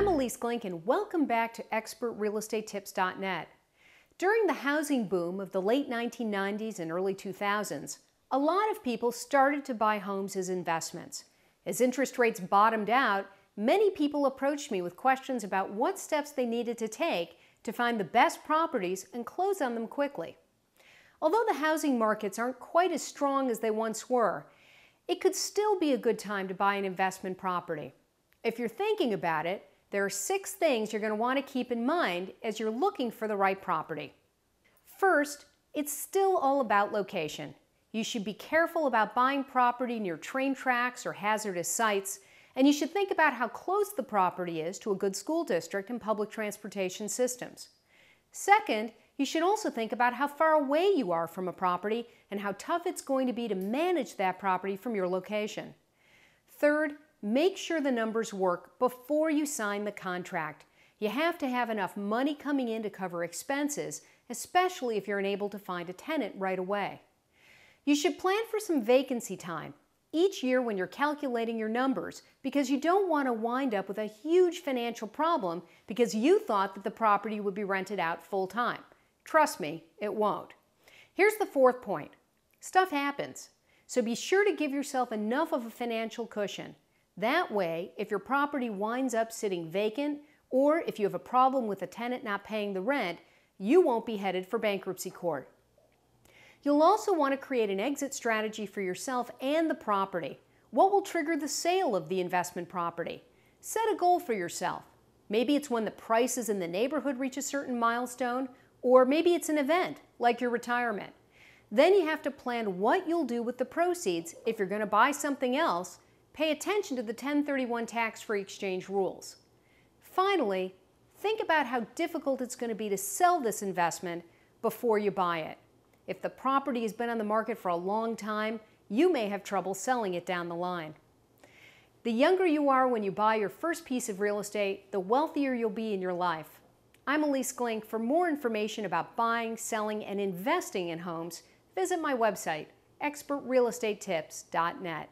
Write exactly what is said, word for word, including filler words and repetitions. I'm Ilyce Glink and welcome back to Expert Real Estate Tips dot net. During the housing boom of the late nineteen nineties and early two thousands, a lot of people started to buy homes as investments. As interest rates bottomed out, many people approached me with questions about what steps they needed to take to find the best properties and close on them quickly. Although the housing markets aren't quite as strong as they once were, it could still be a good time to buy an investment property. If you're thinking about it, there are six things you're going to want to keep in mind as you're looking for the right property. First, it's still all about location. You should be careful about buying property near train tracks or hazardous sites, and you should think about how close the property is to a good school district and public transportation systems. Second, you should also think about how far away you are from a property and how tough it's going to be to manage that property from your location. Third, make sure the numbers work before you sign the contract. You have to have enough money coming in to cover expenses, especially if you're unable to find a tenant right away. You should plan for some vacancy time each year when you're calculating your numbers, because you don't want to wind up with a huge financial problem because you thought that the property would be rented out full-time. Trust me, it won't. Here's the fourth point. Stuff happens, so be sure to give yourself enough of a financial cushion. That way, if your property winds up sitting vacant, or if you have a problem with a tenant not paying the rent, you won't be headed for bankruptcy court. You'll also want to create an exit strategy for yourself and the property. What will trigger the sale of the investment property? Set a goal for yourself. Maybe it's when the prices in the neighborhood reach a certain milestone, or maybe it's an event, like your retirement. Then you have to plan what you'll do with the proceeds if you're going to buy something else. Pay attention to the ten thirty-one tax-free exchange rules. Finally, think about how difficult it's going to be to sell this investment before you buy it. If the property has been on the market for a long time, you may have trouble selling it down the line. The younger you are when you buy your first piece of real estate, the wealthier you'll be in your life. I'm Ilyce Glink. For more information about buying, selling, and investing in homes, visit my website, Expert Real Estate Tips dot net.